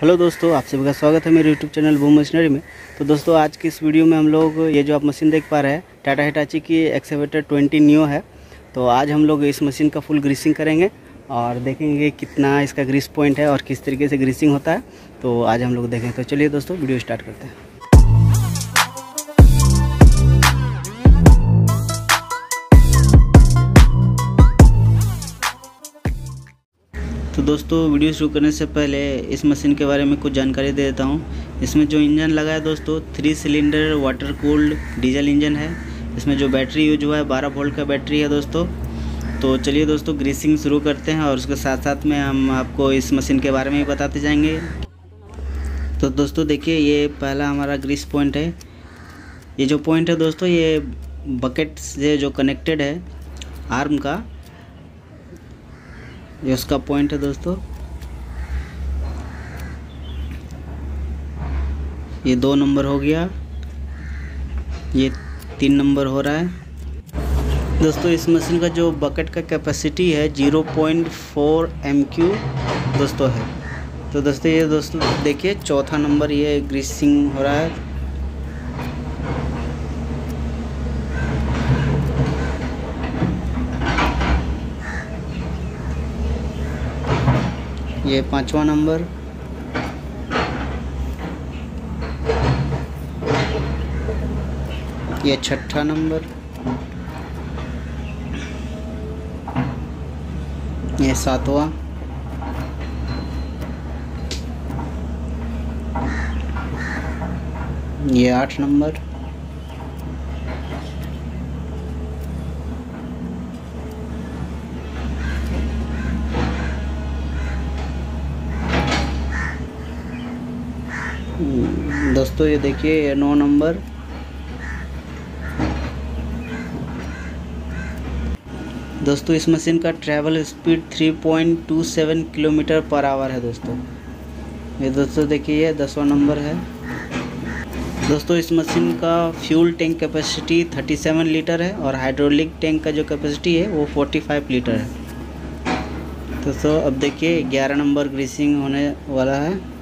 Hello दोस्तों, आप सभी का स्वागत है मेरे यूट्यूब चैनल बूम मशीनरी में। तो दोस्तों, आज की इस वीडियो में हम लोग ये जो आप मशीन देख पा रहे हैं टाटा हिटाची की एक्सकेवेटर 20 नियो है। तो आज हम लोग इस मशीन का फुल ग्रीसिंग करेंगे और देखेंगे कितना इसका ग्रीस पॉइंट है और किस तरीके से ग्रीसिंग होता है। तो आज हम लोग देखें। तो चलिए दोस्तों, वीडियो स्टार्ट करते हैं। तो दोस्तों, वीडियो शुरू करने से पहले इस मशीन के बारे में कुछ जानकारी दे देता हूँ। इसमें जो इंजन लगा है दोस्तों, 3 cylinder water cooled diesel engine है। इसमें जो बैटरी यूज हुआ है 12 वोल्ट का बैटरी है दोस्तों। तो चलिए दोस्तों, ग्रीसिंग शुरू करते हैं और उसके साथ साथ में हम आपको इस मशीन के बारे में बताते जाएंगे। तो दोस्तों देखिए, ये पहला हमारा ग्रीस पॉइंट है। ये जो पॉइंट है दोस्तों, ये बकेट से जो कनेक्टेड है आर्म का, ये उसका पॉइंट है दोस्तों। ये 2 नंबर हो गया, ये 3 नंबर हो रहा है दोस्तों। इस मशीन का जो बकेट का कैपेसिटी है 0.4 MQ दोस्तों है। तो दोस्तों ये दोस्तों देखिए, 4था नंबर ये ग्रीसिंग हो रहा है। ये 5वां नंबर, ये 6ठा नंबर, ये 7वां, ये 8 नंबर, दोस्तों ये देखिए, ये 9 नंबर, दोस्तों इस मशीन का travel speed 3.27 kilometre per hour है दोस्तों। ये दोस्तों देखिए, ये 10वां नंबर है दोस्तों। इस मशीन का फ्यूल टैंक कैपेसिटी 37 लीटर है और हाइड्रोलिक टैंक का जो कैपेसिटी है वो 45 लीटर है दोस्तों। अब देखिए, 11 नंबर ग्रीसिंग होने वाला है।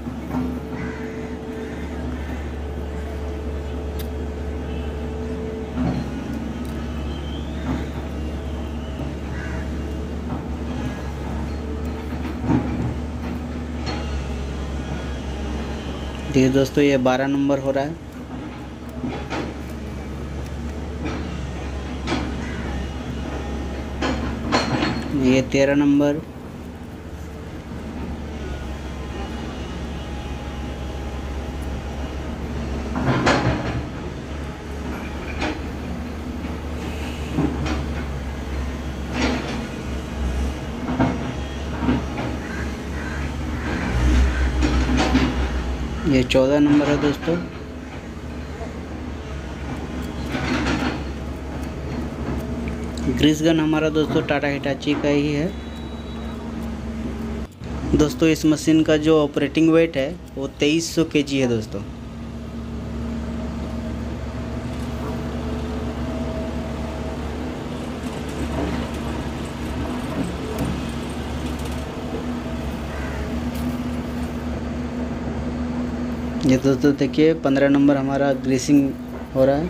देखिए दोस्तों, ये 12 नंबर हो रहा है, ये 13 नंबर, ये 14 नंबर है दोस्तों। ग्रीस गन हमारा दोस्तों टाटा हिटाची का ही है दोस्तों। इस मशीन का जो ऑपरेटिंग वेट है वो 2300 kg है दोस्तों। ये दोस्तों देखिए, 15 नंबर हमारा ग्रीसिंग हो रहा है।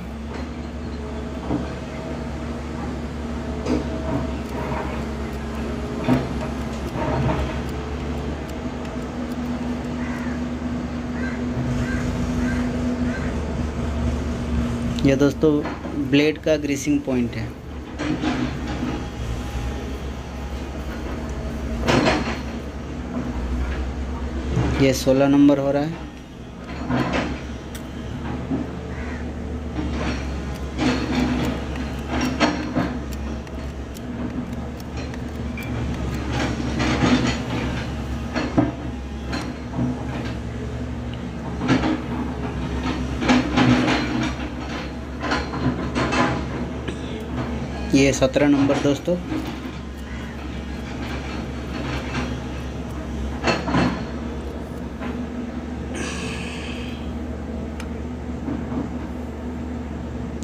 ये दोस्तों ब्लेड का ग्रीसिंग पॉइंट है। ये 16 नंबर हो रहा है। ये 17 नंबर दोस्तों।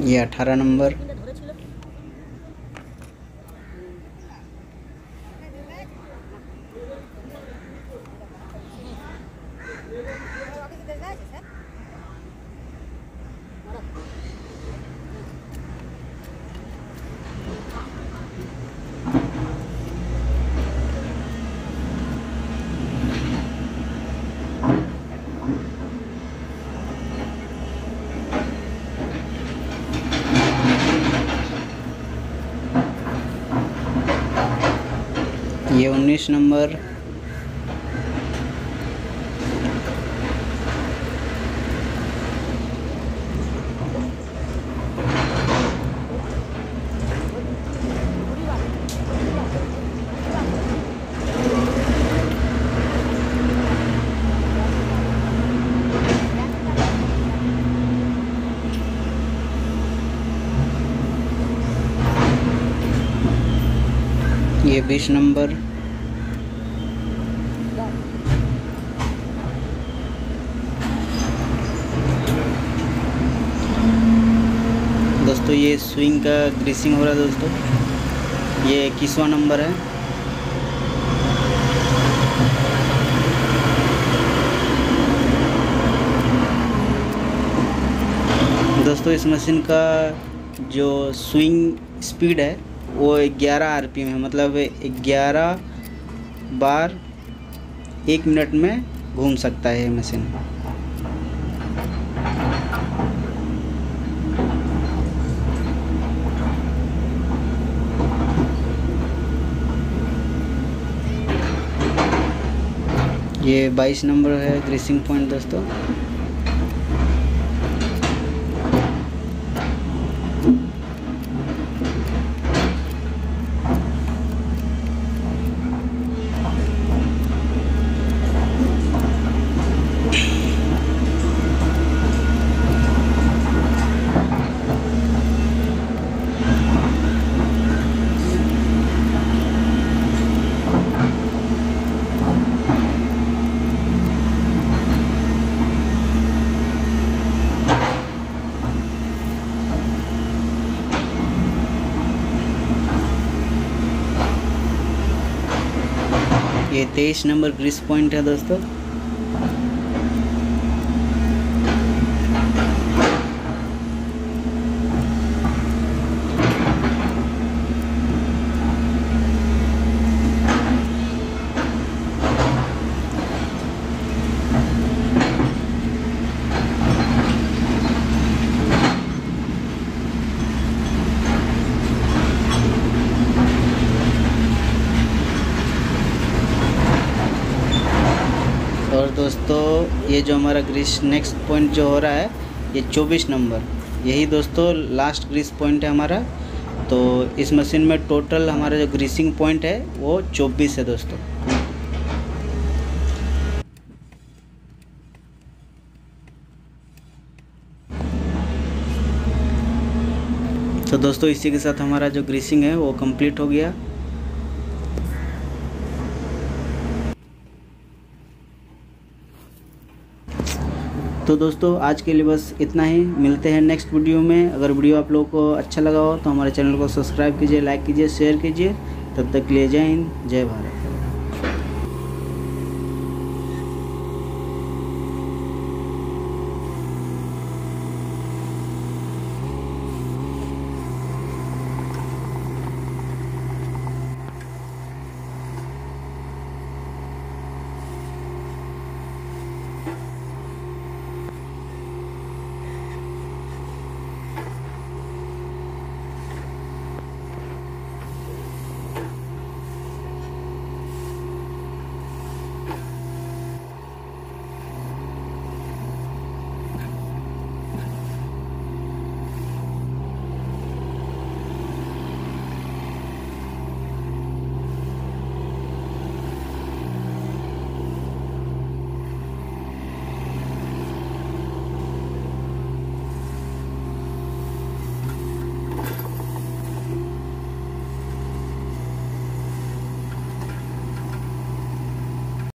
ये 18 नंबर, ये 19 नंबर ये 20 नंबर दोस्तों, ये स्विंग का ग्रीसिंग हो रहा है दोस्तों। ये 21वां नंबर है। दोस्तों इस मशीन का जो स्विंग स्पीड है वो 11 आरपीएम है, मतलब 11 बार 1 मिनट में घूम सकता है ये मशीन। ये 22 नंबर है ग्रीसिंग पॉइंट दोस्तों। ये 23 नंबर ग्रीस पॉइंट है दोस्तों। और दोस्तों ये जो हमारा ग्रीस नेक्स्ट पॉइंट जो हो रहा है ये 24 नंबर, यही दोस्तों लास्ट ग्रीस पॉइंट है हमारा। तो इस मशीन में टोटल हमारा जो ग्रीसिंग पॉइंट है वो 24 है दोस्तों। तो दोस्तों इसी के साथ हमारा जो ग्रीसिंग है वो कंप्लीट हो गया। तो दोस्तों आज के लिए बस इतना ही, मिलते हैं नेक्स्ट वीडियो में। अगर वीडियो आप लोगों को अच्छा लगा हो तो हमारे चैनल को सब्सक्राइब कीजिए, लाइक कीजिए, शेयर कीजिए। तब तक के लिए जय हिंद, जय भारत।